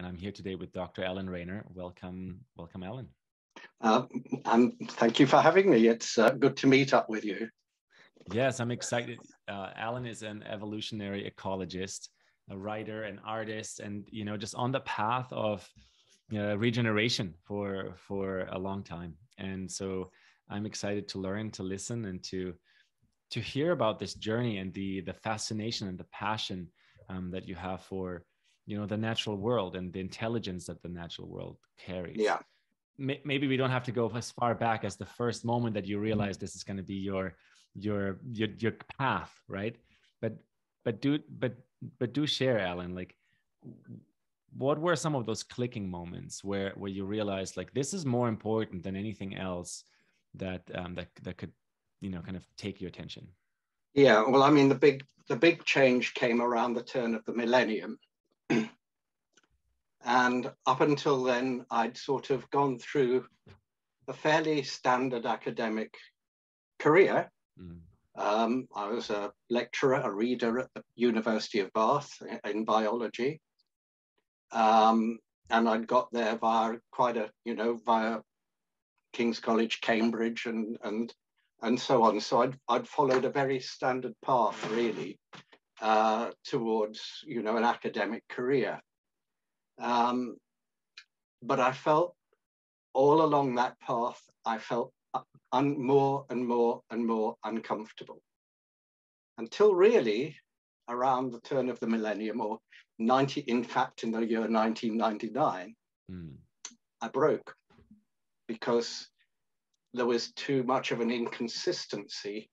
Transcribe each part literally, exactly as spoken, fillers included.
and I'm here today with Doctor Alan Rayner. Welcome, welcome, Alan. Uh, um, thank you for having me. It's uh, good to meet up with you. Yes, I'm excited. Uh, Alan is an evolutionary ecologist, a writer, an artist, and you know, just on the path of uh, regeneration for for a long time. And so, I'm excited to learn, to listen, and to to hear about this journey and the the fascination and the passion um, that you have for you know the natural world and the intelligence that the natural world carries. Yeah. Maybe we don't have to go as far back as the first moment that you realize this is going to be your your your your path, right? But but do but but do share, Alan. Like, what were some of those clicking moments where where you realized like this is more important than anything else that um, that that could you know kind of take your attention? Yeah. Well, I mean, the big the big change came around the turn of the millennium. And up until then, I'd sort of gone through a fairly standard academic career. Mm. Um, I was a lecturer, a reader at the University of Bath in biology. Um, and I'd got there via quite a, you know, via King's College, Cambridge, and, and, and so on. So I'd, I'd followed a very standard path, really, uh, towards, you know, an academic career. Um, but I felt all along that path, I felt un more and more and more uncomfortable until really around the turn of the millennium or ninety, in fact, in the year nineteen ninety-nine, mm. I broke because there was too much of an inconsistency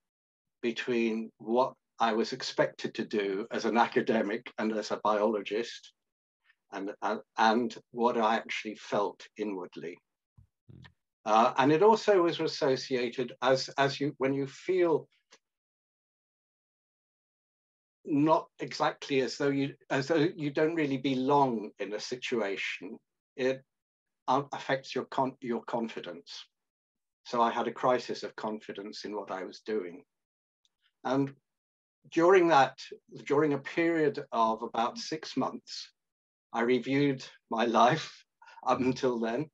between what I was expected to do as an academic and as a biologist And, uh, and what I actually felt inwardly. Uh, and it also was associated as, as you, when you feel not exactly as though you, as though you don't really belong in a situation, it affects your, con your confidence. So I had a crisis of confidence in what I was doing. And during that, during a period of about six months, I reviewed my life up until then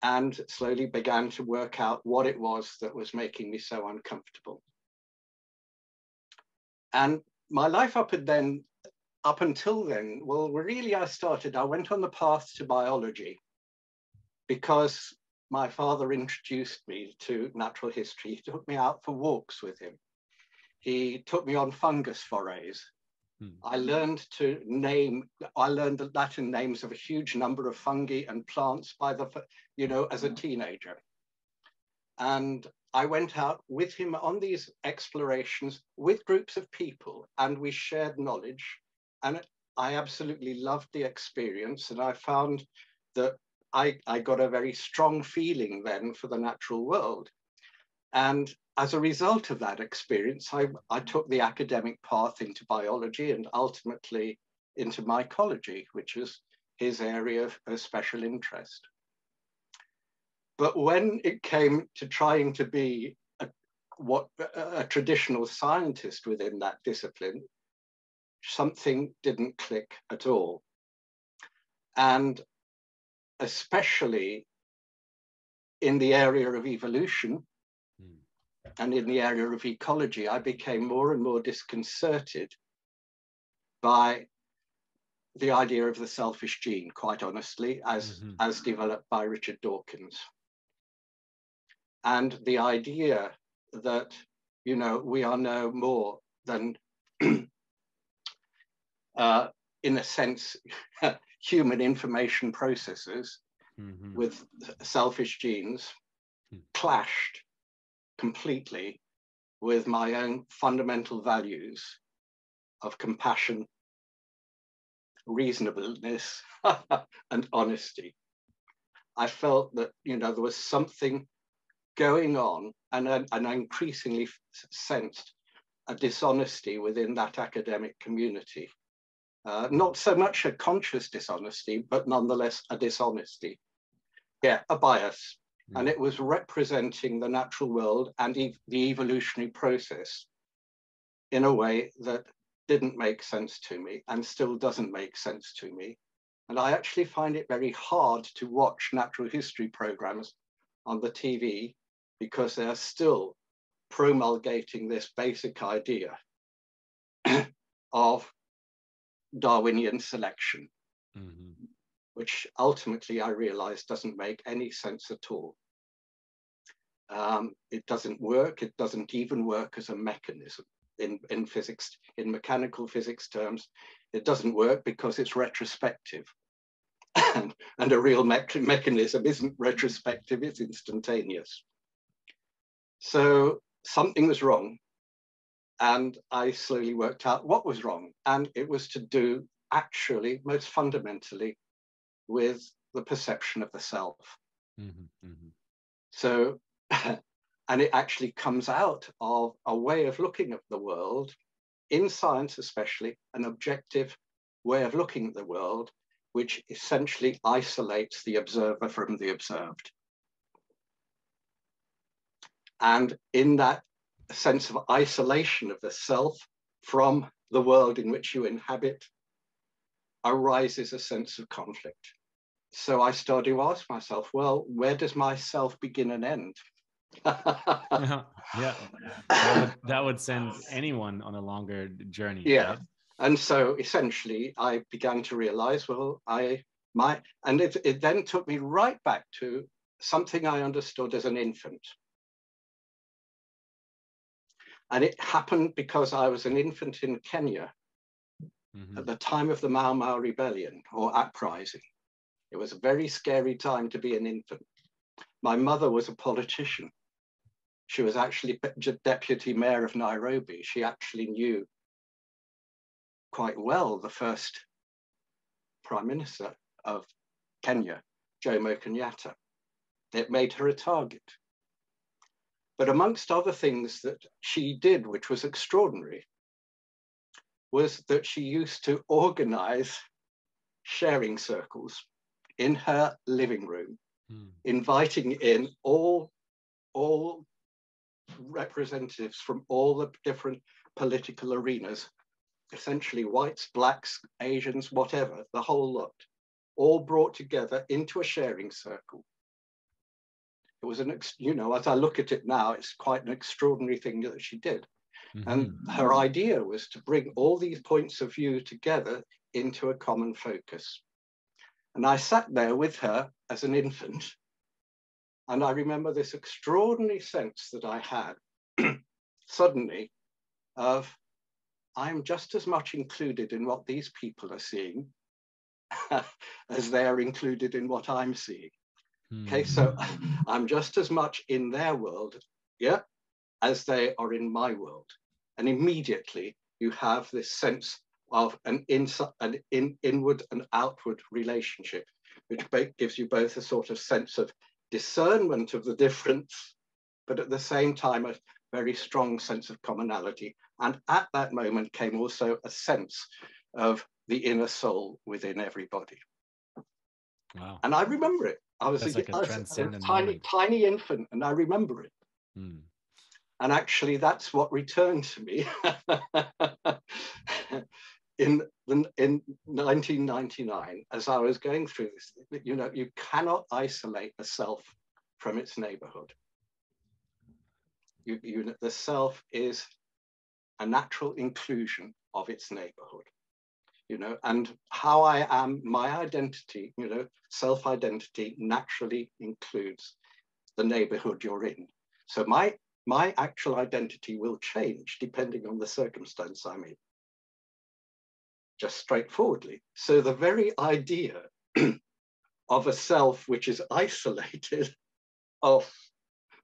and slowly began to work out what it was that was making me so uncomfortable. And my life up, and then, up until then, well, really I started, I went on the path to biology because my father introduced me to natural history. He took me out for walks with him. He took me on fungus forays. I learned to name, I learned the Latin names of a huge number of fungi and plants by the, you know, as a teenager. And I went out with him on these explorations with groups of people, and we shared knowledge. And I absolutely loved the experience. And I found that I, I got a very strong feeling then for the natural world. And as a result of that experience, I, I took the academic path into biology and ultimately into mycology, which is his area of, of special interest. But when it came to trying to be a, what, a traditional scientist within that discipline, something didn't click at all. And especially in the area of evolution, and in the area of ecology, I became more and more disconcerted by the idea of the selfish gene, quite honestly, as, mm-hmm. as developed by Richard Dawkins. And the idea that, you know, we are no more than, uh, in a sense, human information processors mm-hmm. with selfish genes mm. clashed completely with my own fundamental values of compassion, reasonableness, and honesty. I felt that, you know, there was something going on, and I increasingly sensed a dishonesty within that academic community. Uh, not so much a conscious dishonesty, but nonetheless a dishonesty. Yeah, a bias. And it was representing the natural world and e the evolutionary process in a way that didn't make sense to me and still doesn't make sense to me. And I actually find it very hard to watch natural history programs on the T V because they are still promulgating this basic idea of Darwinian selection, mm-hmm. which ultimately I realize doesn't make any sense at all. Um, it doesn't work. It doesn't even work as a mechanism in, in physics, in mechanical physics terms. It doesn't work because it's retrospective. and, and a real me mechanism isn't retrospective, it's instantaneous. So something was wrong. And I slowly worked out what was wrong. And it was to do actually, most fundamentally, with the perception of the self. Mm-hmm, mm-hmm. So, and it actually comes out of a way of looking at the world, in science especially, an objective way of looking at the world, which essentially isolates the observer from the observed. And in that sense of isolation of the self from the world in which you inhabit, arises a sense of conflict. So I started to ask myself, well, where does my self begin and end? yeah, that would, that would send anyone on a longer journey. Yeah, right? And so essentially I began to realize, well, I, my, and it, it then took me right back to something I understood as an infant. And it happened because I was an infant in Kenya mm-hmm. at the time of the Mau Mau Rebellion or uprising. It was a very scary time to be an infant. My mother was a politician. She was actually deputy mayor of Nairobi. She actually knew quite well the first prime minister of Kenya, Jomo Kenyatta. It made her a target. But amongst other things that she did, which was extraordinary, was that she used to organize sharing circles in her living room, mm. inviting in all, all representatives from all the different political arenas, essentially whites, blacks, Asians, whatever, the whole lot, all brought together into a sharing circle. It was an, ex you know, as I look at it now, it's quite an extraordinary thing that she did. Mm-hmm. And her idea was to bring all these points of view together into a common focus. And I sat there with her as an infant. And I remember this extraordinary sense that I had suddenly of, I'm just as much included in what these people are seeing as they are included in what I'm seeing. Okay, so I'm just as much in their world, yeah, as they are in my world. And immediately you have this sense of an, inside, an in, inward and outward relationship, which gives you both a sort of sense of discernment of the difference, but at the same time, a very strong sense of commonality. And at that moment came also a sense of the inner soul within everybody. Wow. And I remember it. I was, a, like a I was a tiny, moment. tiny infant, and I remember it. Mm. And actually, that's what returned to me in, in, in nineteen ninety-nine, as I was going through this. You know, you cannot isolate a self from its neighborhood. You, you, the self is a natural inclusion of its neighborhood. You know, and how I am, my identity, you know, self-identity naturally includes the neighborhood you're in. So my, my actual identity will change depending on the circumstance I'm in, just straightforwardly. So the very idea of a self which is isolated off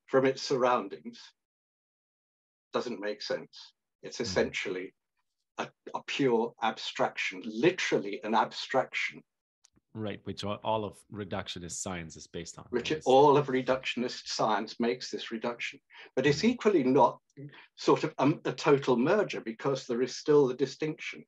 from its surroundings doesn't make sense. It's essentially A, a pure abstraction, literally an abstraction. Right, which all, all of reductionist science is based on. Which right? all of reductionist science makes this reduction. But it's equally not sort of a, a total merger, because there is still the distinction.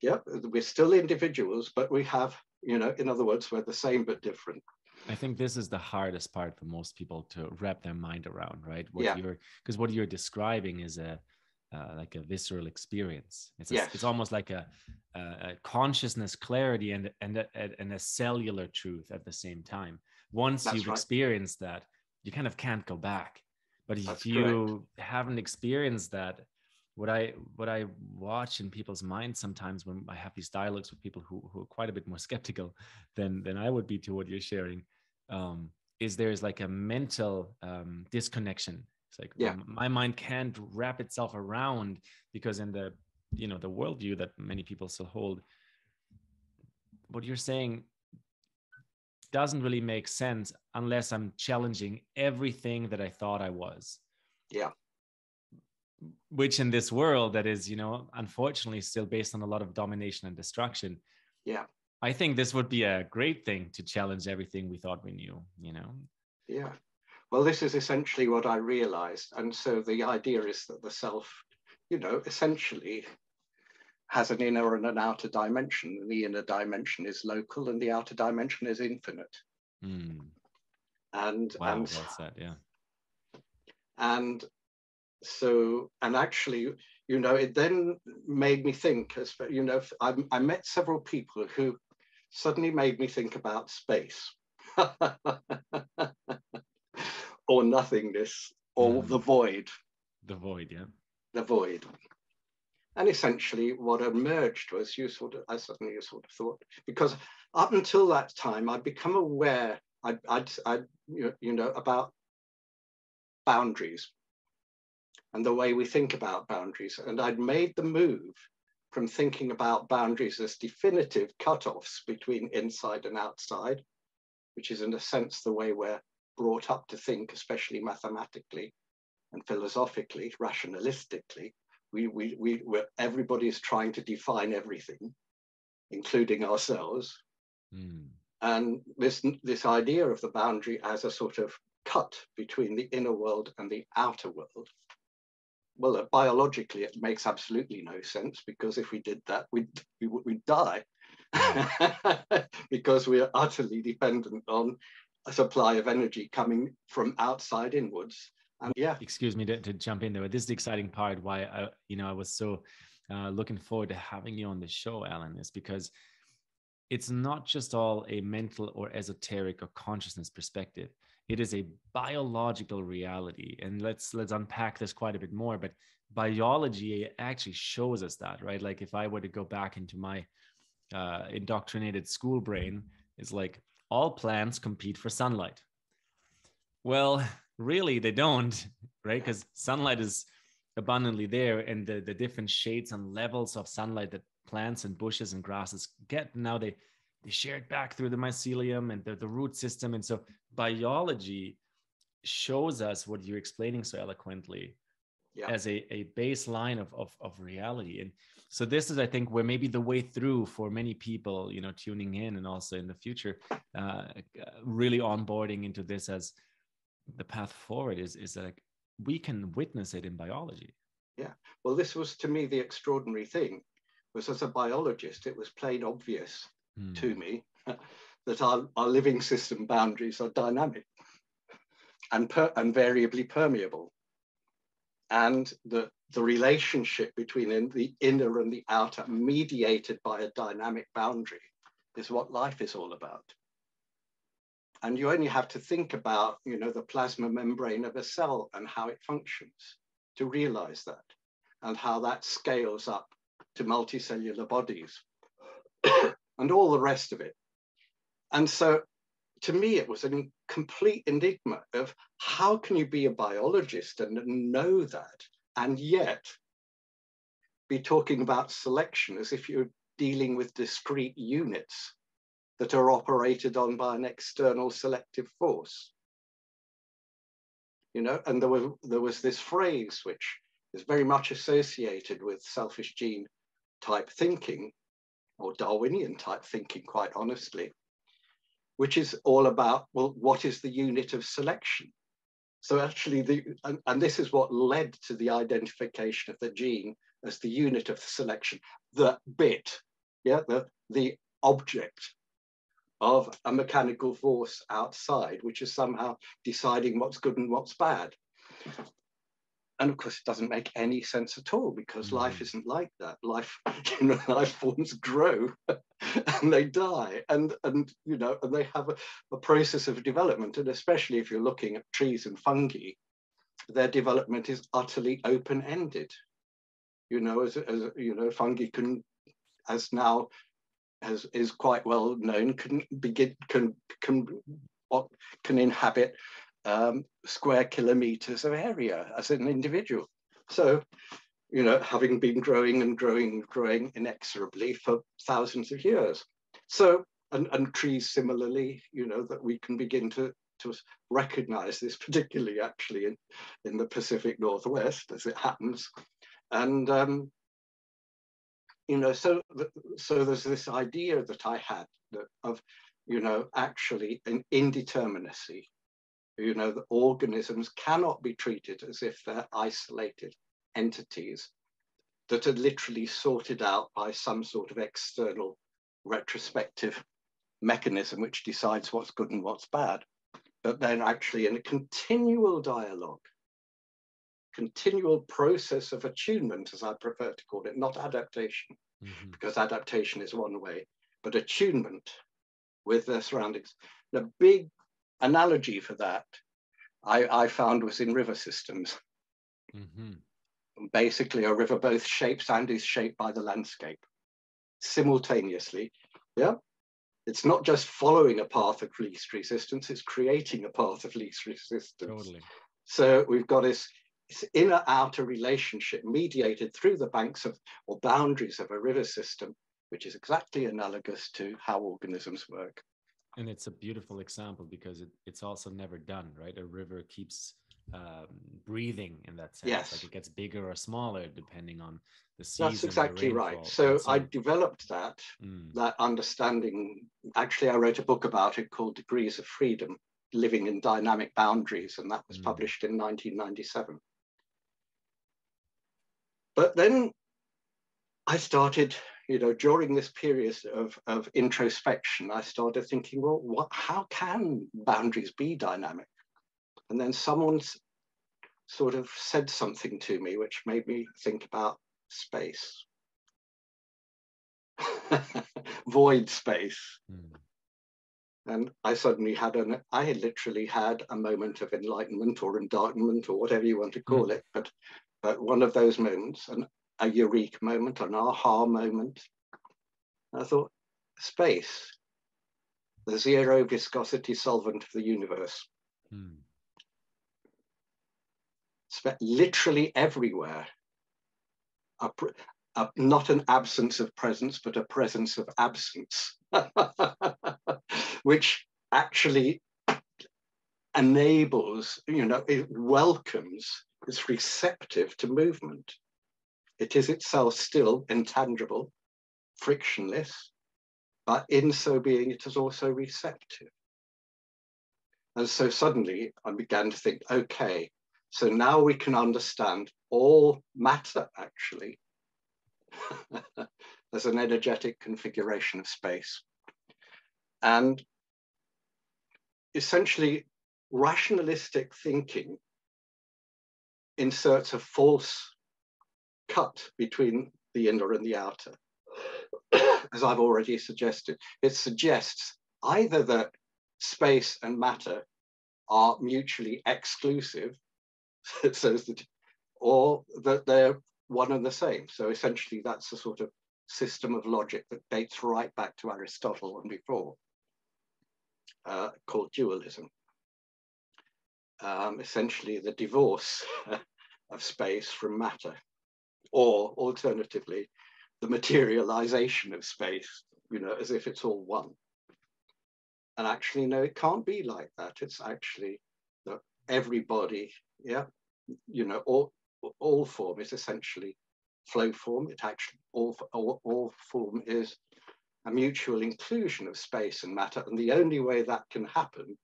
Yep, we're still individuals, but we have, you know, in other words, we're the same but different. I think this is the hardest part for most people to wrap their mind around, right? What yeah. you're, because what you're describing is a uh, like a visceral experience. It's, yes. a, it's almost like a, a, a consciousness clarity and, and, a, and a cellular truth at the same time. Once That's you've right. experienced that, you kind of can't go back. But if That's you correct. haven't experienced that, what I what I watch in people's minds sometimes when I have these dialogues with people who, who are quite a bit more skeptical than, than I would be to what you're sharing, um, is there is like a mental um, disconnection. It's like, yeah. well, my mind can't wrap itself around, because in the, you know, the worldview that many people still hold, what you're saying doesn't really make sense unless I'm challenging everything that I thought I was. Yeah. Which in this world that is, you know, unfortunately still based on a lot of domination and destruction. Yeah. I think this would be a great thing, to challenge everything we thought we knew, you know? Yeah. Well, this is essentially what I realized. And so the idea is that the self, you know, essentially has an inner and an outer dimension. The inner dimension is local and the outer dimension is infinite. Mm. And, wow, and what's that? Yeah. And so, and actually, you know, it then made me think, you know, I, I met several people who suddenly made me think about space or nothingness or mm. the void. The void, yeah. The void. And essentially what emerged was, you sort of, I suddenly sort of thought, because up until that time, I'd become aware, I'd, I'd, I'd you know, about boundaries and the way we think about boundaries. And I'd made the move from thinking about boundaries as definitive cutoffs between inside and outside, which is in a sense the way we're brought up to think, especially mathematically and philosophically, rationalistically. We, we, we, we're, everybody's trying to define everything, including ourselves. Mm. And this, this idea of the boundary as a sort of cut between the inner world and the outer world. Well, uh, biologically, it makes absolutely no sense, because if we did that, we'd, we, we'd die because we are utterly dependent on a supply of energy coming from outside inwards. Um, yeah. Excuse me to, to jump in there, but this is the exciting part why I, you know, I was so uh, looking forward to having you on the show, Alan, is because it's not just all a mental or esoteric or consciousness perspective. It is a biological reality. And let's let's unpack this quite a bit more, but biology actually shows us that, right? Like if I were to go back into my uh, indoctrinated school brain, it's like all plants compete for sunlight. Well, really, they don't, right? Because sunlight is abundantly there, and the, the different shades and levels of sunlight that plants and bushes and grasses get, now they, they share it back through the mycelium and the, the root system. And so biology shows us what you're explaining so eloquently yeah. as a, a baseline of, of, of reality. And so this is, I think, where maybe the way through for many people, you know, tuning in and also in the future, uh, really onboarding into this as the path forward is is like we can witness it in biology. Yeah. Well, this was to me the extraordinary thing, was as a biologist, it was plain obvious mm. to me that our, our living system boundaries are dynamic and per, and variably permeable, and the the relationship between in, the inner and the outer, mediated by a dynamic boundary, is what life is all about. And you only have to think about, you know, the plasma membrane of a cell and how it functions to realize that, and how that scales up to multicellular bodies and all the rest of it. And so to me, it was a complete enigma of how can you be a biologist and know that, and yet be talking about selection as if you're dealing with discrete units that are operated on by an external selective force, you know. And there was there was this phrase which is very much associated with selfish gene type thinking, or Darwinian type thinking, quite honestly, which is all about, well, what is the unit of selection? So actually, the and, and this is what led to the identification of the gene as the unit of selection, the bit, yeah, the the object of a mechanical force outside, which is somehow deciding what's good and what's bad. And of course, it doesn't make any sense at all, because mm. life isn't like that. Life, you know, life forms grow and they die, and and you know, and they have a, a process of development. And especially if you're looking at trees and fungi, their development is utterly open-ended. You know, as as you know, fungi can, as now, as is quite well known, can begin can can can inhabit Um, square kilometers of area as an individual. So, you know, having been growing and growing and growing inexorably for thousands of years. So, and, and trees similarly, you know, that we can begin to, to recognize this, particularly actually in, in the Pacific Northwest, as it happens. And, um, you know, so, th so there's this idea that I had that of, you know, actually an indeterminacy. You know, the organisms cannot be treated as if they're isolated entities that are literally sorted out by some sort of external retrospective mechanism which decides what's good and what's bad, but then actually in a continual dialogue, continual process of attunement, as I prefer to call it, not adaptation, mm-hmm. because adaptation is one way, but attunement with their surroundings. The big analogy for that I, I found was in river systems. Mm-hmm. Basically, a river both shapes and is shaped by the landscape simultaneously. Yeah, it's not just following a path of least resistance; it's creating a path of least resistance. Totally. So we've got this, this inner-outer relationship mediated through the banks of or boundaries of a river system, which is exactly analogous to how organisms work. And it's a beautiful example because it, it's also never done, right? A river keeps um, breathing in that sense. Yes. Like it gets bigger or smaller depending on the season. That's exactly right. So, so I developed that, mm. that understanding. Actually, I wrote a book about it called Degrees of Freedom, Living in Dynamic Boundaries, and that was mm. published in nineteen ninety-seven. But then I started... You know, during this period of, of introspection, I started thinking, well, what, how can boundaries be dynamic? And then someone sort of said something to me, which made me think about space, void space. Mm. And I suddenly had an, I literally had a moment of enlightenment or endarkenment or whatever you want to call mm. it, but, but one of those moments. And a eureka moment, an aha moment. I thought, space, the zero viscosity solvent of the universe. Hmm. Literally everywhere, a, a, not an absence of presence, but a presence of absence, which actually enables, you know, it welcomes, it's receptive to movement. It is itself still intangible, frictionless, but in so being, it is also receptive. And so suddenly I began to think, okay, so now we can understand all matter actually as an energetic configuration of space. And essentially rationalistic thinking inserts a false cut between the inner and the outer, as I've already suggested. It suggests either that space and matter are mutually exclusive, so that, or that they're one and the same. So essentially that's a sort of system of logic that dates right back to Aristotle and before, uh, called dualism. Um, essentially the divorce of space from matter. Or alternatively, the materialization of space, you know, as if it's all one. And actually, no, it can't be like that. It's actually that everybody, yeah, you know, all, all form is essentially flow form. It actually, all, all, all form is a mutual inclusion of space and matter. And the only way that can happen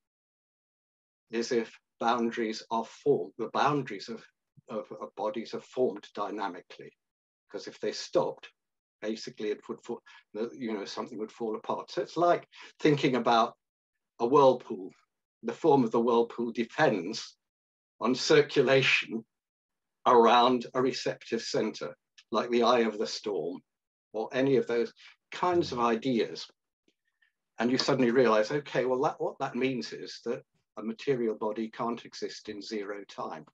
is if boundaries are formed, the boundaries of Of, of bodies are formed dynamically, because if they stopped, basically it would fall, you know, something would fall apart. So it's like thinking about a whirlpool. The form of the whirlpool depends on circulation around a receptive center, like the eye of the storm, or any of those kinds of ideas. And you suddenly realize, okay, well, that, what that means is that a material body can't exist in zero time.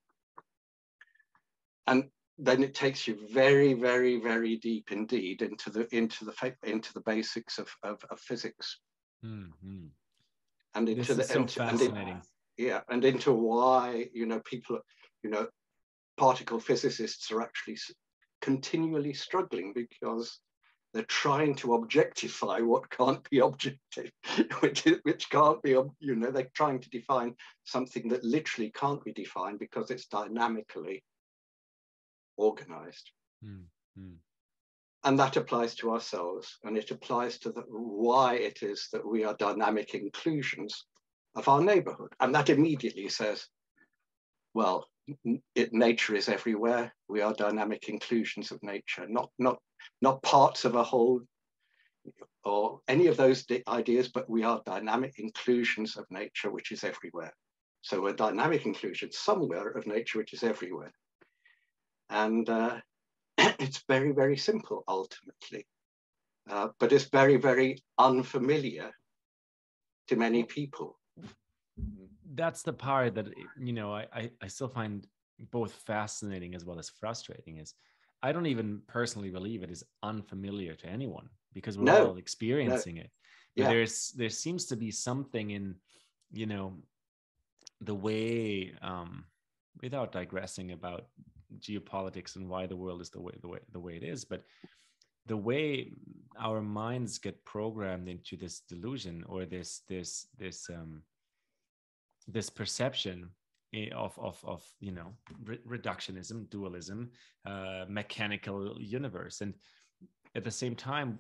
And then it takes you very, very, very deep indeed into the into the into the basics of of, of physics, mm-hmm. and into this the is so into, and in, yeah, and into why you know people, you know, particle physicists are actually continually struggling because they're trying to objectify what can't be objective, which is, which can't be, you know, they're trying to define something that literally can't be defined because it's dynamically organized. Mm-hmm. And that applies to ourselves, and it applies to the, why it is that we are dynamic inclusions of our neighborhood. And that immediately says, well, it, nature is everywhere. We are dynamic inclusions of nature, not, not, not parts of a whole or any of those ideas, but we are dynamic inclusions of nature, which is everywhere. So we're dynamic inclusions somewhere of nature, which is everywhere. And uh, it's very, very simple, ultimately. Uh, but it's very, very unfamiliar to many people. That's the part that, you know, I, I still find both fascinating as well as frustrating is I don't even personally believe it is unfamiliar to anyone because we're no. all experiencing no. it. But yeah. there's, there seems to be something in, you know, the way, um, without digressing about geopolitics and why the world is the way the way the way it is, but the way our minds get programmed into this delusion or this this this um this perception of of of you know re reductionism, dualism, uh mechanical universe, and at the same time,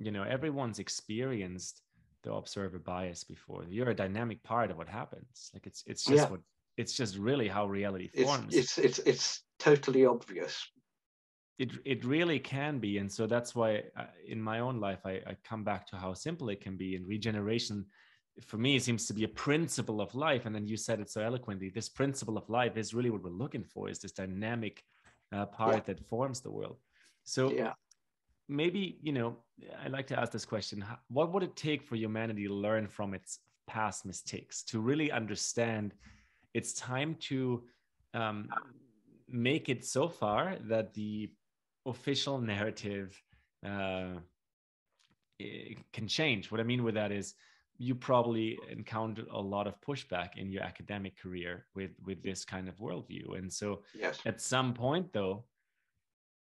you know, everyone's experienced the observer bias before. You're a dynamic part of what happens. Like it's it's just yeah. what it's just really how reality forms. It's it's it's, it's totally obvious. It it really can be, and so that's why I, in my own life I, I come back to how simple it can be. And regeneration, for me, it seems to be a principle of life. And then you said it so eloquently. This principle of life is really what we're looking for: is this dynamic uh, part yeah. that forms the world. So yeah. maybe you know, I like to ask this question: what would it take for humanity to learn from its past mistakes to really understand? It's time to um, make it so far that the official narrative uh, can change. What I mean with that is you probably encountered a lot of pushback in your academic career with, with this kind of worldview. And so yes. at some point though,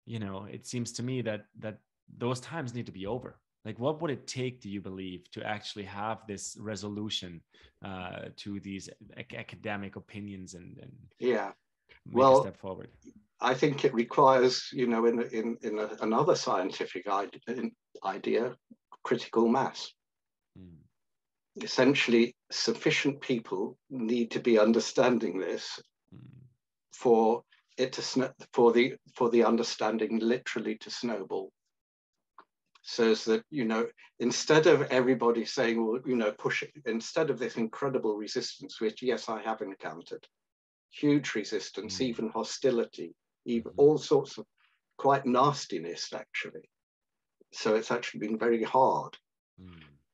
you know, it seems to me that, that those times need to be over. Like, what would it take, do you believe, to actually have this resolution uh, to these ac academic opinions and, and yeah, make well, a step forward? I think it requires, you know, in in in a, another scientific idea, critical mass. Mm. Essentially, sufficient people need to be understanding this mm. for it to for the for the understanding literally to snowball. Says that, you know, instead of everybody saying, well, you know, push it, instead of this incredible resistance, which, yes, I have encountered, huge resistance, mm-hmm. even hostility, even all sorts of quite nastiness, actually. So it's actually been very hard.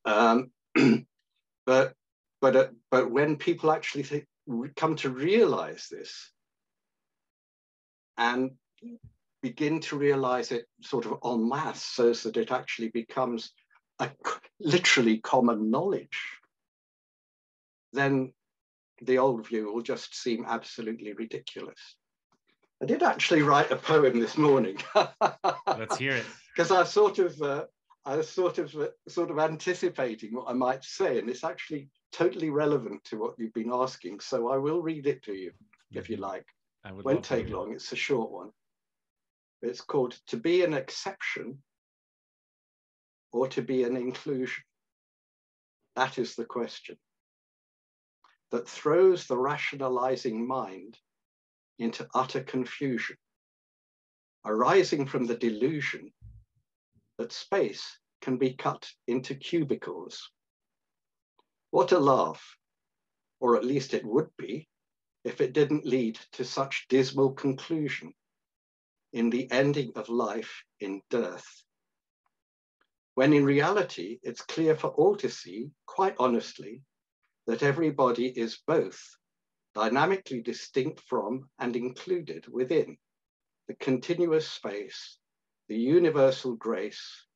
Mm. Um, but but uh, but when people actually think, come to realize this and begin to realize it sort of en masse so that it actually becomes a literally common knowledge, then the old view will just seem absolutely ridiculous. I did actually write a poem this morning. Let's hear it. Because I sort of, uh, I was sort of, uh, sort of anticipating what I might say, and it's actually totally relevant to what you've been asking. So I will read it to you, mm-hmm. if you like. I would Won't take long, it's a short one. It's called To Be an Exception or To Be an Inclusion. That is the question that throws the rationalizing mind into utter confusion, arising from the delusion that space can be cut into cubicles. What a laugh, or at least it would be, if it didn't lead to such dismal conclusion in the ending of life in dearth, when in reality, it's clear for all to see, quite honestly, that everybody is both dynamically distinct from and included within the continuous space, the universal grace,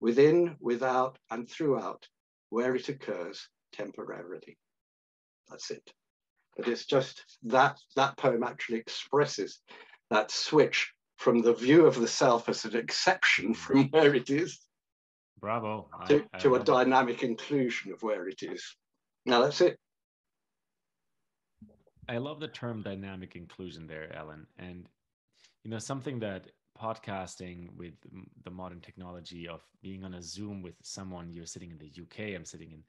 within, without, and throughout, where it occurs temporarily. That's it. But it's just that that poem actually expresses that switch from the view of the self as an exception from where it is. Bravo. To, I, I to a dynamic inclusion of where it is. Now that's it. I love the term dynamic inclusion there, Alan. And, you know, something that podcasting with the modern technology of being on a Zoom with someone, you're sitting in the U K, I'm sitting in,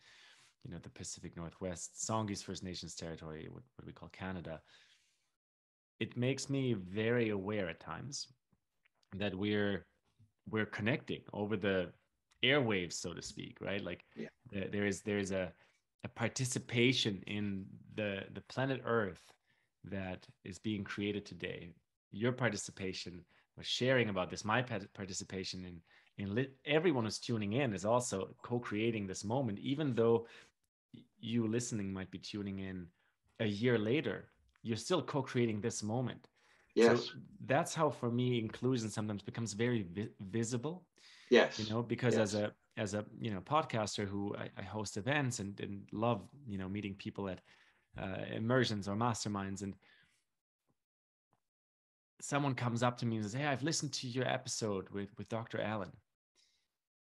you know, the Pacific Northwest, Songhees First Nations territory, what, what we call Canada. It makes me very aware at times that we're, we're connecting over the airwaves, so to speak, right? Like yeah. the, there is, there is a, a participation in the, the planet Earth that is being created today. Your participation was sharing about this. My participation in, in lit, everyone who's tuning in is also co-creating this moment, even though you listening might be tuning in a year later, you're still co-creating this moment. Yes. So that's how, for me, inclusion sometimes becomes very vi visible. Yes. You know, because yes. as a, as a, you know, podcaster who I, I host events and, and love, you know, meeting people at uh, immersions or masterminds, and someone comes up to me and says, hey, I've listened to your episode with, with Doctor Alan.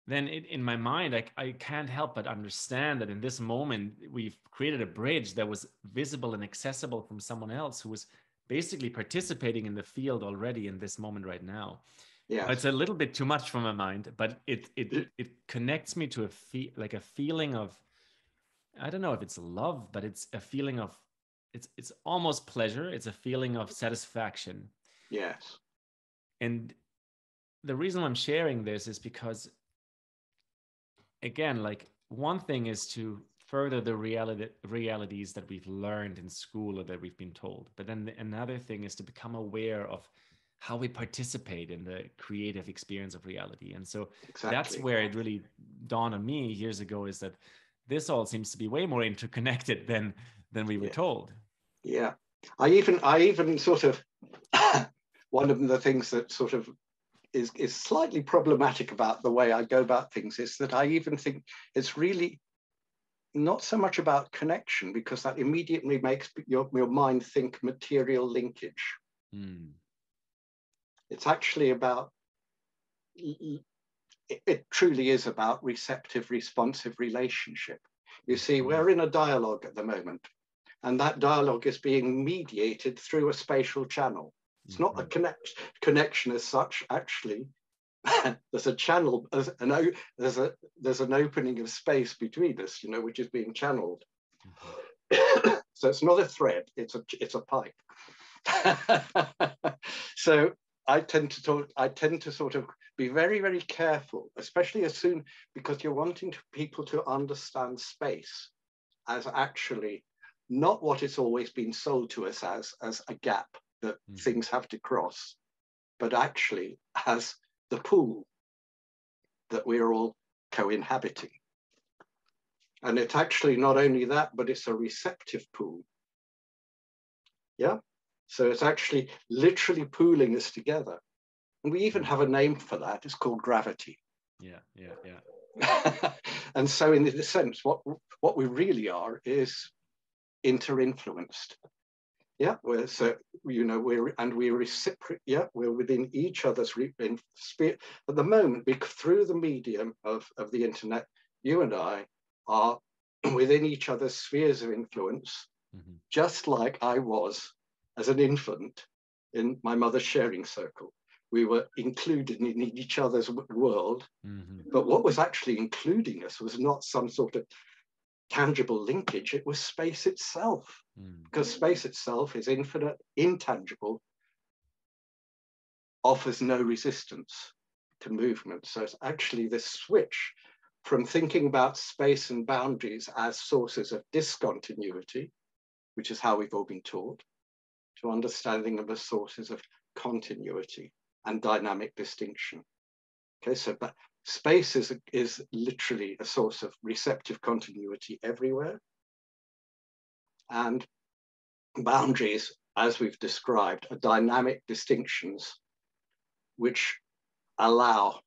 Then it, in my mind, I, I can't help but understand that in this moment, we've created a bridge that was visible and accessible from someone else who was basically participating in the field already in this moment right now. Yeah, it's a little bit too much for my mind, but it it it connects me to a feel like a feeling of, I don't know if it's love, but it's a feeling of, it's it's almost pleasure. It's a feeling of satisfaction. Yes. And the reason I'm sharing this is because, again, like one thing is to further the reality realities that we've learned in school or that we've been told, but then the, another thing is to become aware of how we participate in the creative experience of reality. And so exactly. that's where it really dawned on me years ago, is that this all seems to be way more interconnected than, than we were yeah. told. Yeah. I even, I even sort of, one of the things that sort of is, is slightly problematic about the way I go about things is that I even think it's really not so much about connection, because that immediately makes your, your mind think material linkage. Mm. It's actually about, it, it truly is about receptive, responsive relationship. You see, we're in a dialogue at the moment, and that dialogue is being mediated through a spatial channel. It's not right. a connect, connection as such, actually. There's a channel, there's an, there's, a, there's an opening of space between us, you know, which is being channeled. Mm-hmm. So it's not a thread, it's a, it's a pipe. So, I tend to talk, I tend to sort of be very, very careful, especially as soon, because you're wanting to, people to understand space as actually not what it's always been sold to us as, as a gap that mm. things have to cross, but actually as the pool that we're all co-inhabiting. And it's actually not only that, but it's a receptive pool. Yeah. So it's actually literally pooling us together. And we even have a name for that. It's called gravity. Yeah, yeah, yeah. And so in this sense, what, what we really are is inter-influenced. Yeah, we're, so, you know, we're, and we reciprocate, yeah, we're within each other's re in spirit. At the moment, because through the medium of, of the internet, you and I are within each other's spheres of influence, mm-hmm. just like I was as an infant in my mother's sharing circle. We were included in each other's world, mm-hmm. but what was actually including us was not some sort of tangible linkage, it was space itself, mm. because space itself is infinite, intangible, offers no resistance to movement. So it's actually this switch from thinking about space and boundaries as sources of discontinuity which is how we've all been taught, to understanding of the sources of continuity and dynamic distinction. Okay, so but space is, is literally a source of receptive continuity everywhere. And boundaries, as we've described, are dynamic distinctions which allow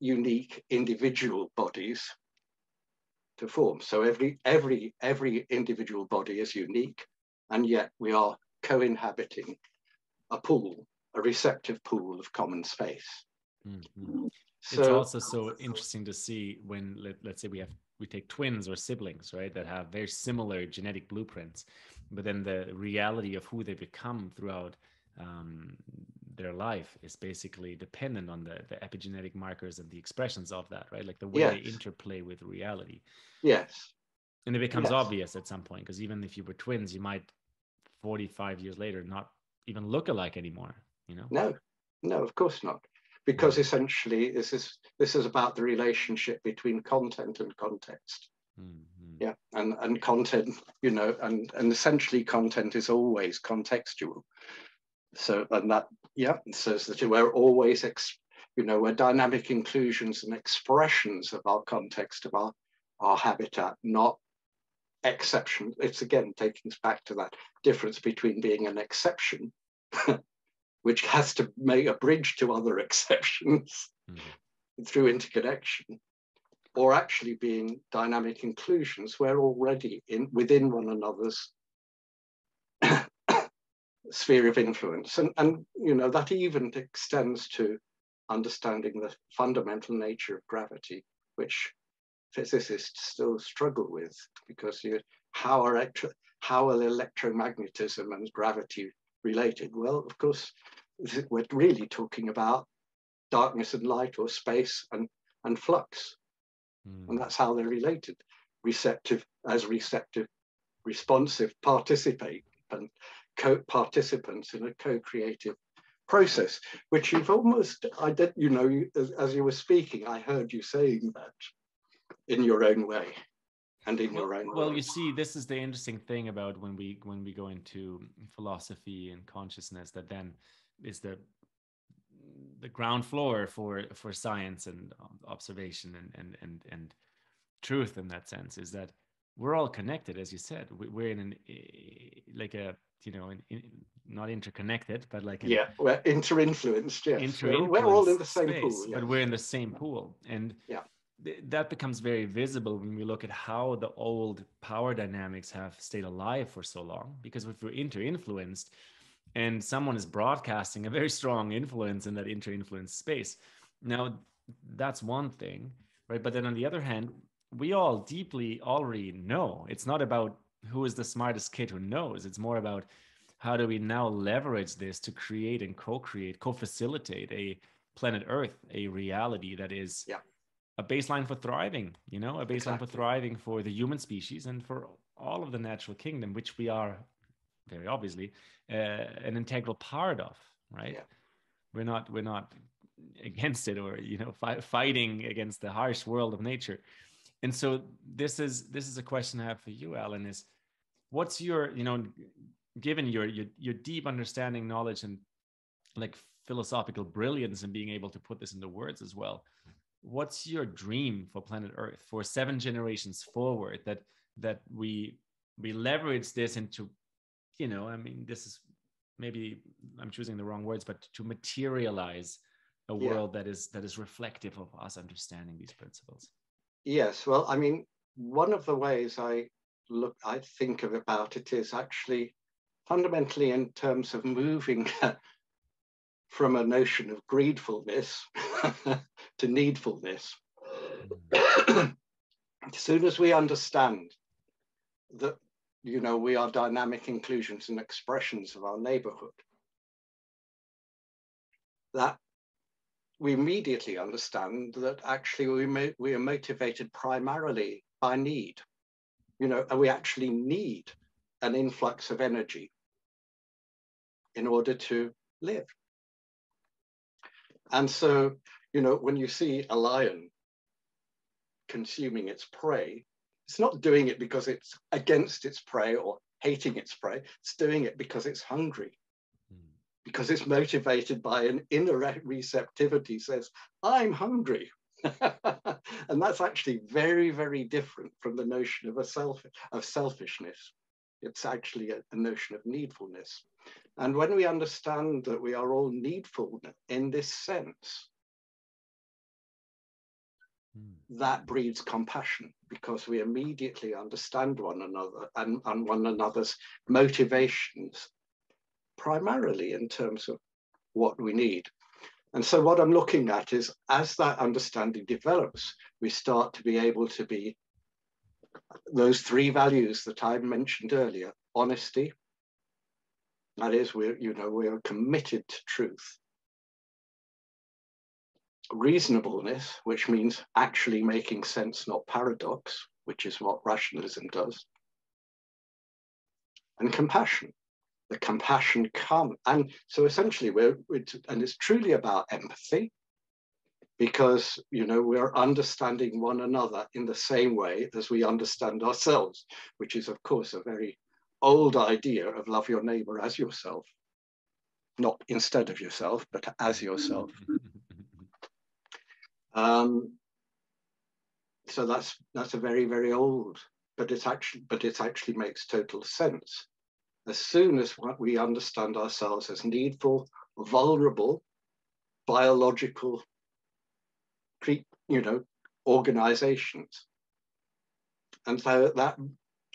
unique individual bodies to form. So every, every, every individual body is unique, and yet we are co-inhabiting a pool, a receptive pool of common space. Mm-hmm. So, it's also so interesting to see when, let, let's say we have, we take twins or siblings, right, that have very similar genetic blueprints, but then the reality of who they become throughout um, their life is basically dependent on the, the epigenetic markers and the expressions of that, right? Like the way yes. they interplay with reality. Yes. And it becomes yes. obvious at some point, because even if you were twins, you might forty-five years later not even look alike anymore, you know? No, no, of course not. Because essentially this is this is about the relationship between content and context. Mm-hmm. Yeah. And and content, you know, and, and essentially content is always contextual. So and that yeah, so that we're always ex, you know, we're dynamic inclusions and expressions of our context, of our, our habitat, not exception. It's again taking us back to that difference between being an exception. Which has to make a bridge to other exceptions mm-hmm. through interconnection, or actually being dynamic inclusions where already in within one another's sphere of influence. And, and you know that even extends to understanding the fundamental nature of gravity, which physicists still struggle with, because you, how, are electro, how are electromagnetism and gravity related? Well, of course, we're really talking about darkness and light, or space and, and flux. Mm. And that's how they're related, receptive as receptive, responsive participate and co-participants in a co-creative process, which you've almost, I did, you know, as, as you were speaking, I heard you saying that in your own way. And in your own well, well, you see, this is the interesting thing about when we when we go into philosophy and consciousness, that then is the the ground floor for for science and observation and and and, and truth in that sense, is that we're all connected, as you said. We're in an like a you know an, in, not interconnected, but like yeah, a, we're inter-influenced. Yes, inter-influenced we're all in the same space, pool, yes. but we're in the same pool, and yeah. that becomes very visible when we look at how the old power dynamics have stayed alive for so long. Because if we're inter-influenced and someone is broadcasting a very strong influence in that inter-influence space, now that's one thing, right? But then on the other hand, we all deeply already know. It's not about who is the smartest kid who knows. It's more about how do we now leverage this to create and co-create, co-facilitate a planet Earth, a reality that is... Yeah. a baseline for thriving, you know, a baseline exactly. for thriving for the human species and for all of the natural kingdom, which we are very obviously uh, an integral part of, right? Yeah. We're not, we're not against it, or, you know, fi fighting against the harsh world of nature. And so this is, this is a question I have for you, Alan, is what's your, you know, given your, your, your deep understanding, knowledge, and like philosophical brilliance, and being able to put this into words as well, what's your dream for planet Earth for seven generations forward, that that we we leverage this into, you know, I mean, this is maybe I'm choosing the wrong words, but to materialize a yeah. world that is that is reflective of us understanding these principles? Yes, well, I mean, one of the ways I look, I think of about it is actually fundamentally in terms of moving from a notion of greedfulness to needfulness. As soon as we understand that, you know, we are dynamic inclusions and expressions of our neighborhood, that we immediately understand that actually we, mo we are motivated primarily by need, you know, and we actually need an influx of energy in order to live. And so, you know, when you see a lion consuming its prey, it's not doing it because it's against its prey or hating its prey. It's doing it because it's hungry, mm. because it's motivated by an inner receptivity that says, I'm hungry. And that's actually very, very different from the notion of a self of selfishness. It's actually a, a notion of needfulness. And when we understand that we are all needful in this sense, mm. that breeds compassion, because we immediately understand one another and, and one another's motivations, primarily in terms of what we need. And so what I'm looking at is, as that understanding develops, we start to be able to be those three values that I mentioned earlier: honesty, that is, we're, you know, we are committed to truth; reasonableness, which means actually making sense, not paradox, which is what rationalism does; and compassion. The compassion comes, and so essentially we're, we're and it's truly about empathy, because, you know, we're understanding one another in the same way as we understand ourselves, which is, of course, a very old idea of love your neighbor as yourself, not instead of yourself, but as yourself. um, so that's that's a very, very old, but it's actually but it actually makes total sense. As soon as we understand ourselves as needful, vulnerable, biological, you know, organizations. And so that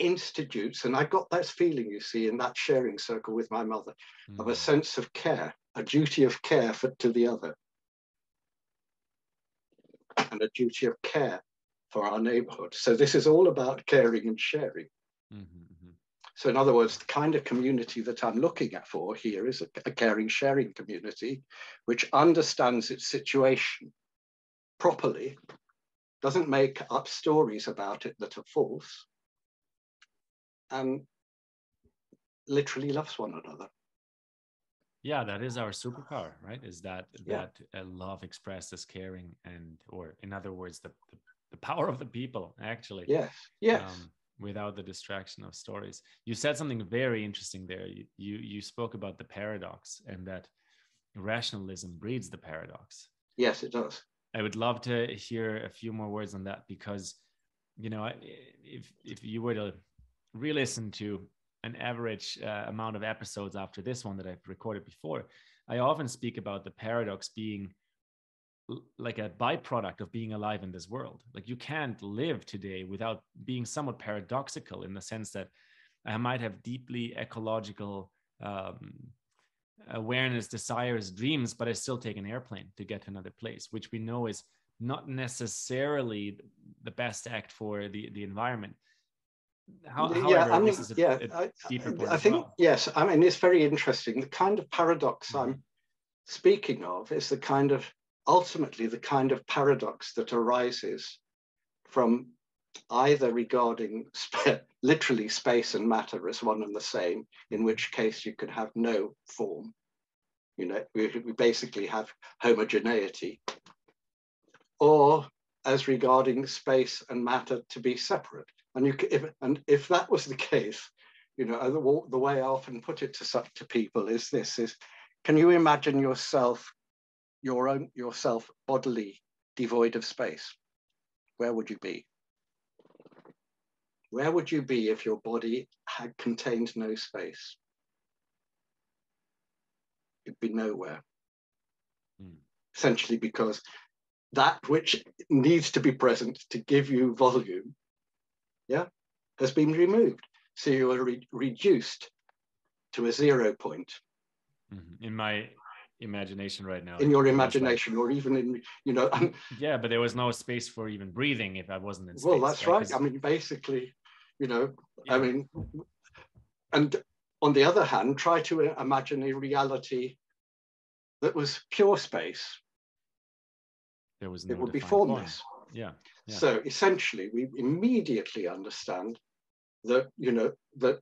institutes, and I got that feeling, you see, in that sharing circle with my mother, mm. of a sense of care, a duty of care for, to the other, and a duty of care for our neighborhood. So this is all about caring and sharing. Mm-hmm. So in other words, the kind of community that I'm looking at for here is a, a caring, sharing community, which understands its situation properly, doesn't make up stories about it that are false, and literally loves one another. Yeah, that is our superpower, right? Is that yeah. that uh, love expressed as caring, and, or in other words, the, the, the power of the people, actually. Yes, yes. Um, without the distraction of stories. You said something very interesting there. You, you you spoke about the paradox, and that rationalism breeds the paradox. Yes, it does. I would love to hear a few more words on that, because, you know, if if you were to re-listen to an average uh, amount of episodes after this one that I've recorded before, I often speak about the paradox being like a byproduct of being alive in this world. Like, you can't live today without being somewhat paradoxical, in the sense that I might have deeply ecological um, awareness, desires, dreams, but I still take an airplane to get to another place, which we know is not necessarily the best act for the, the environment. How, however, yeah, I mean, this is a, yeah, a deeper point. I think, well. yes, I mean, it's very interesting. The kind of paradox mm-hmm. I'm speaking of is the kind of Ultimately, the kind of paradox that arises from either regarding sp literally space and matter as one and the same, in which case you can have no form. You know, we, we basically have homogeneity, or as regarding space and matter to be separate. And you, if, and if that was the case, you know, the, the way I often put it to such to people is this: is can you imagine yourself? your own yourself bodily devoid of space? Where would you be? Where would you be if your body had contained no space? It'd be nowhere. Mm. Essentially, because that which needs to be present to give you volume, yeah, has been removed. So you are re reduced to a zero point. Mm-hmm. In my imagination right now, in your imagination, like, or even in, you know, um, yeah, but there was no space for even breathing if I wasn't in space. Well, that's right. I mean, basically, you know, yeah. I mean, and on the other hand, try to imagine a reality that was pure space. There was no, it would be formless. Yeah. yeah. So essentially, we immediately understand that, you know, that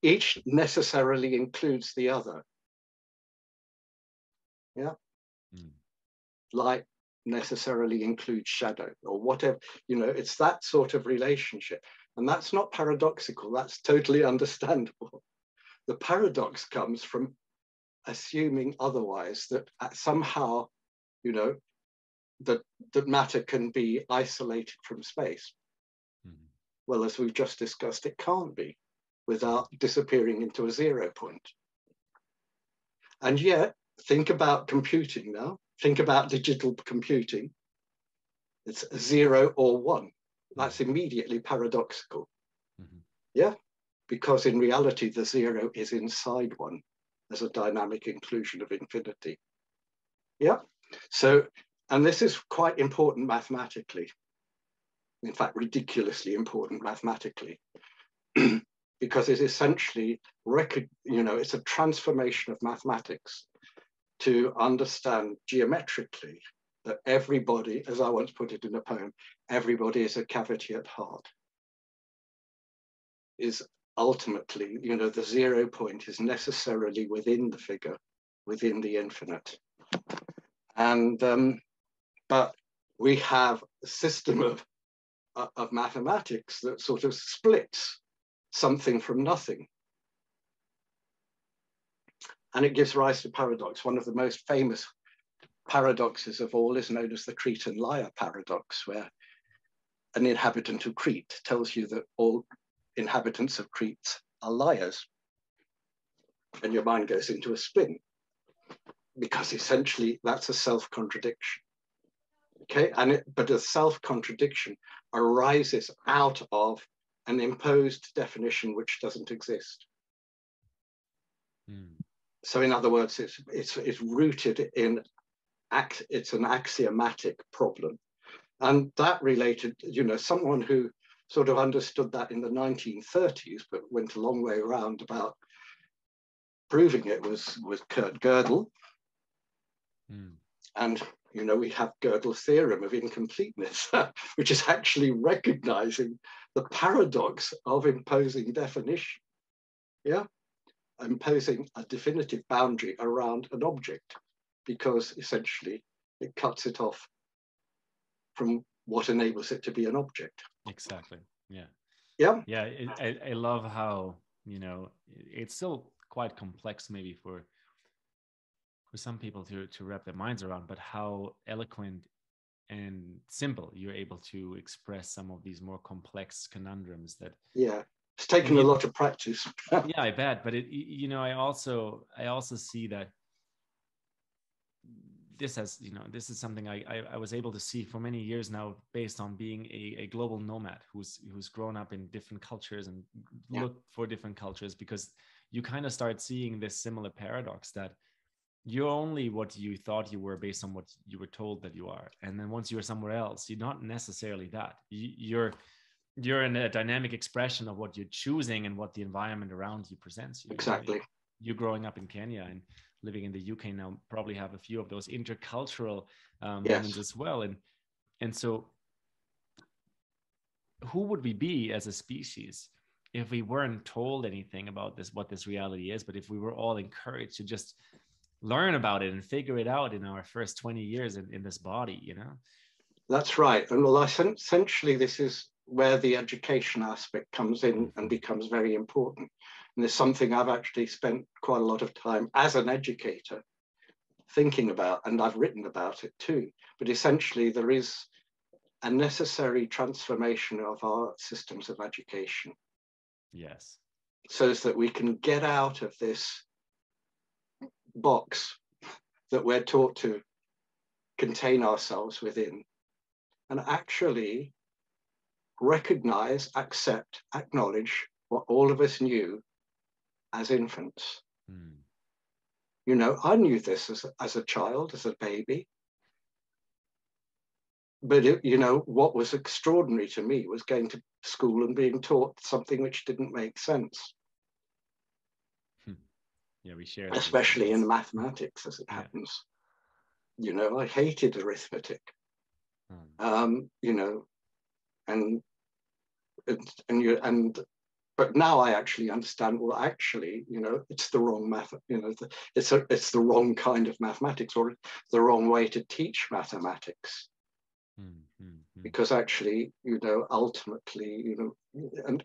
each necessarily includes the other. Yeah, mm. Light necessarily includes shadow, or whatever, you know, it's that sort of relationship. And that's not paradoxical, that's totally understandable. The paradox comes from assuming otherwise, that somehow, you know, that, that matter can be isolated from space. Mm-hmm. Well, as we've just discussed, it can't be without disappearing into a zero point. And yet, think about computing now, think about digital computing. It's zero or one. That's immediately paradoxical. Mm-hmm. Yeah, because in reality, the zero is inside one as a dynamic inclusion of infinity. Yeah, so, and this is quite important mathematically. In fact, ridiculously important mathematically, because it essentially, record, you know, it's a transformation of mathematics to understand geometrically that everybody, as I once put it in a poem, everybody is a cavity at heart. Is ultimately, you know, the zero point is necessarily within the figure, within the infinite. And, um, but we have a system of, of mathematics that sort of splits something from nothing. And it gives rise to paradox. One of the most famous paradoxes of all is known as the Cretan liar paradox, where an inhabitant of Crete tells you that all inhabitants of Crete are liars, and your mind goes into a spin, because essentially that's a self-contradiction. Okay, and it, but a self-contradiction arises out of an imposed definition which doesn't exist. Mm. So, in other words, it's it's it's rooted in. It's an axiomatic problem. And that related, you know, someone who sort of understood that in the nineteen thirties, but went a long way around about proving it was, was Kurt Gödel. Mm. And, you know, we have Gödel's theorem of incompleteness, which is actually recognizing the paradox of imposing definition, yeah? Imposing a definitive boundary around an object, because essentially it cuts it off from what enables it to be an object. Exactly, yeah. Yeah. Yeah, it, I, I love how, you know, it's still quite complex maybe for for some people to, to wrap their minds around, but how eloquent and simple you're able to express some of these more complex conundrums that... Yeah, it's taken a lot of practice. Yeah, I bet, but it, you know, I also I also see that this has, you know, this is something I, I, I was able to see for many years now, based on being a, a global nomad who's who's grown up in different cultures and yeah. looked for different cultures, because you kind of start seeing this similar paradox that you're only what you thought you were based on what you were told that you are. And then once you're somewhere else, you're not necessarily that. You, you're, you're in a dynamic expression of what you're choosing and what the environment around you presents you. Exactly. You're growing up in Kenya and living in the U K now, probably have a few of those intercultural um, yes. moments as well. And, and so who would we be as a species if we weren't told anything about this, what this reality is, but if we were all encouraged to just learn about it and figure it out in our first twenty years in, in this body, you know? That's right. And well, essentially this is where the education aspect comes in and becomes very important. And it's something I've actually spent quite a lot of time as an educator thinking about, and I've written about it too. But essentially there is a necessary transformation of our systems of education. Yes. So as that we can get out of this box that we're taught to contain ourselves within, and actually recognize, accept, acknowledge what all of us knew as infants. Mm. You know, I knew this as, as a child, as a baby. But, it, you know, what was extraordinary to me was going to school and being taught something which didn't make sense. Hmm. Yeah, we share. Especially in mathematics, as it yeah. happens. You know, I hated arithmetic. Mm. Um, you know, and, and, and, you, and but now I actually understand, well, actually, you know, it's the wrong math, you know, the, it's, a, it's the wrong kind of mathematics, or the wrong way to teach mathematics. Mm-hmm. because actually, you know, ultimately, you know, and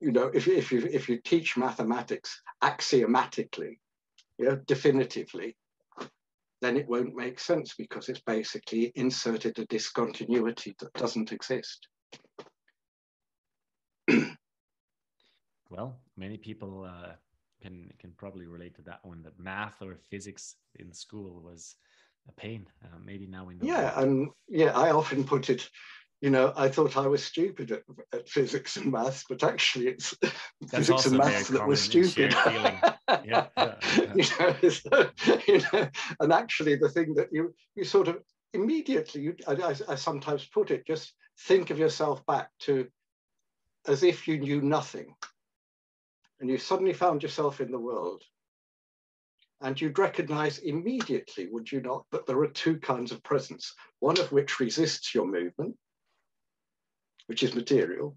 you know, if if you if you teach mathematics axiomatically, you know, definitively, then it won't make sense, because it's basically inserted a discontinuity that doesn't exist. Well, many people uh, can can probably relate to that one. That math or physics in school was a pain. Uh, maybe now we know. Yeah, that. and yeah, I often put it. You know, I thought I was stupid at, at physics and maths, but actually, it's That's physics and maths that were stupid. Yeah, yeah, yeah. You know, so, you know, and actually, the thing that you you sort of immediately, you, I, I sometimes put it, just think of yourself back to as if you knew nothing, and you suddenly found yourself in the world, and you'd recognize immediately, would you not, that there are two kinds of presence, one of which resists your movement, which is material,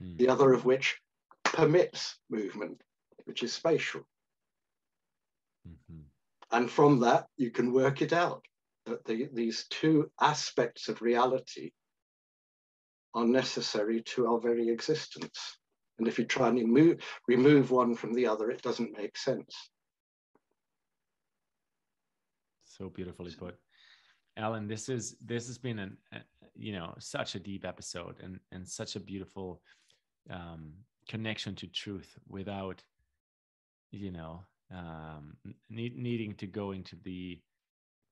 hmm. the other of which permits movement, which is spatial. Mm-hmm. And from that, you can work it out, that the, these two aspects of reality are necessary to our very existence. And if you try and remove, remove one from the other, it doesn't make sense. So beautifully put. Alan, this is this has been an uh, you know such a deep episode, and and such a beautiful um, connection to truth without you know um, ne needing to go into the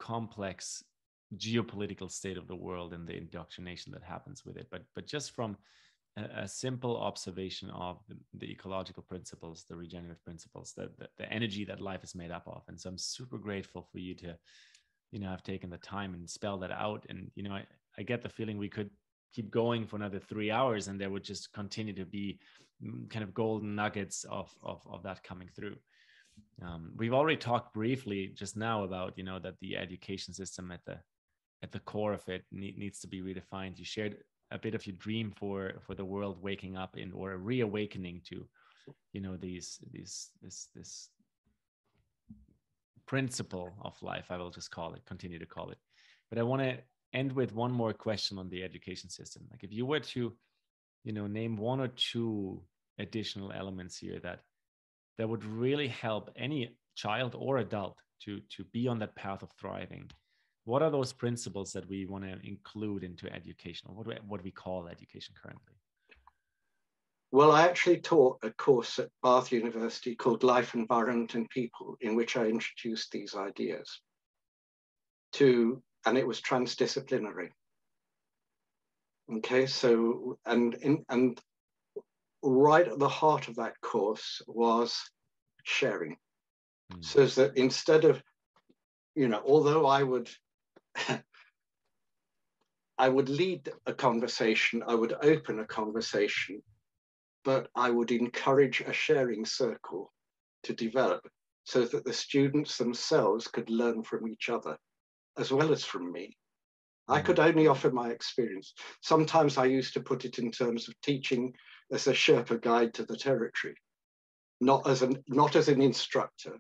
complex geopolitical state of the world and the indoctrination that happens with it. But but just from a, a simple observation of the, the ecological principles, the regenerative principles, the, the the energy that life is made up of. And so I'm super grateful for you to, you know, I've taken the time and spelled that out. And, you know, I, I get the feeling we could keep going for another three hours and there would just continue to be kind of golden nuggets of, of, of that coming through. Um, we've already talked briefly just now about, you know, that the education system at the, at the core of it need, needs to be redefined. You shared a bit of your dream for, for the world waking up in, or a reawakening to, you know, these, these, this, this, principle of life, I will just call it, continue to call it. But I want to end with one more question on the education system. Like, if you were to, you know, name one or two additional elements here that that would really help any child or adult to to be on that path of thriving, what are those principles that we want to include into education, or what do we, what we call education currently? Well, I actually taught a course at Bath University called Life, Environment and People, in which I introduced these ideas to, and it was transdisciplinary. Okay, so, and, in, and right at the heart of that course was sharing. Mm. So that instead of, you know, although I would, I would lead a conversation, I would open a conversation, but I would encourage a sharing circle to develop so that the students themselves could learn from each other as well as from me. I could only offer my experience. Sometimes I used to put it in terms of teaching as a Sherpa guide to the territory, not as an, not as an instructor,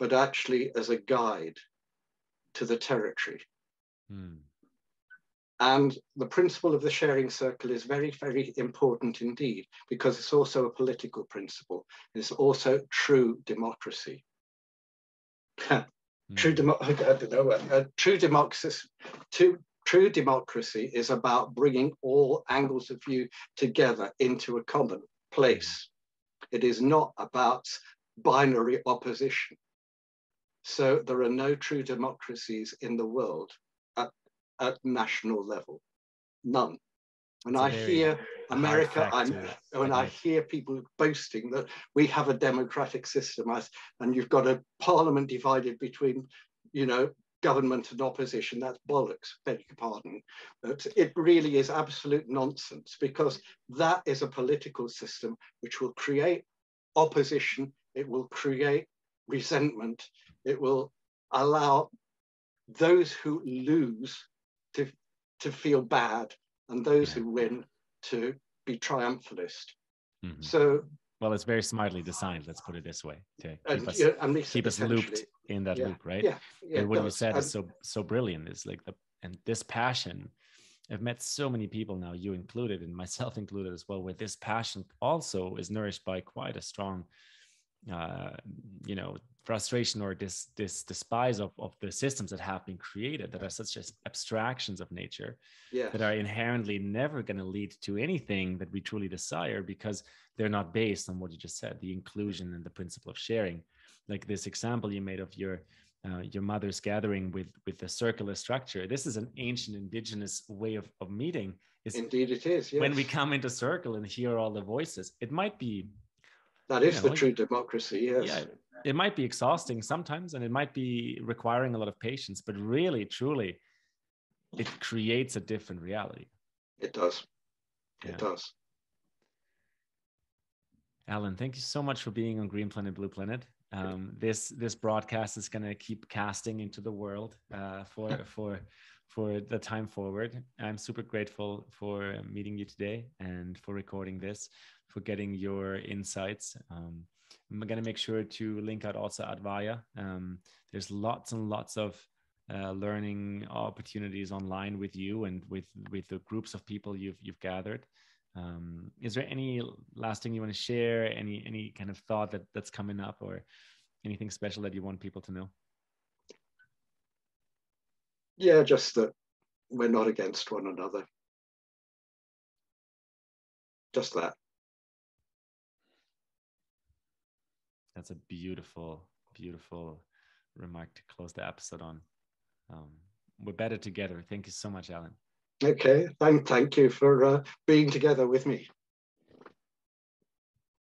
but actually as a guide to the territory. Mm. And the principle of the sharing circle is very, very important indeed, because it's also a political principle. It's also true democracy. mm. True democracy, I don't know, uh, true democracy, to, true democracy is about bringing all angles of view together into a common place. It is not about binary opposition. So there are no true democracies in the world at national level, none. When I hear America, I'm, when I hear people boasting that we have a democratic system, I, and you've got a parliament divided between, you know, government and opposition, that's bollocks, beg your pardon. But it really is absolute nonsense, because that is a political system which will create opposition, it will create resentment, it will allow those who lose To, to feel bad, and those who win to be triumphalist. Mm-hmm. So, well, it's very smartly designed, let's put it this way, to and, keep us, yeah, and keep us looped in that yeah, loop, right? Yeah, yeah, and what you said and, is so so brilliant, is like the and this passion I've met so many people now, you included and myself included as well, where this passion also is nourished by quite a strong, uh, you know, frustration or this, this despise of, of the systems that have been created that are such as abstractions of nature, yeah, that are inherently never going to lead to anything that we truly desire, because they're not based on what you just said, the inclusion and the principle of sharing. Like this example you made of your Uh, your mother's gathering with with the circular structure. This is an ancient indigenous way of, of meeting. It's Indeed it is, yes. When we come into circle and hear all the voices, it might be... That is know, the true democracy, yes. Yeah, it might be exhausting sometimes, and it might be requiring a lot of patience, but really, truly, it creates a different reality. It does. Yeah. It does. Alan, thank you so much for being on Green Planet, Blue Planet. Um, this this broadcast is going to keep casting into the world uh, for for for the time forward. I'm super grateful for meeting you today and for recording this, for getting your insights. Um, I'm going to make sure to link out also Advaya. Um, there's lots and lots of uh, learning opportunities online with you and with with the groups of people you've you've gathered. Um, is there any last thing you want to share, any any kind of thought that that's coming up, or anything special that you want people to know? Yeah, just that we're not against one another. Just that. That's a beautiful, beautiful remark to close the episode on. Um, we're better together. Thank you so much, Alan. Okay, thank, thank you for uh, being together with me.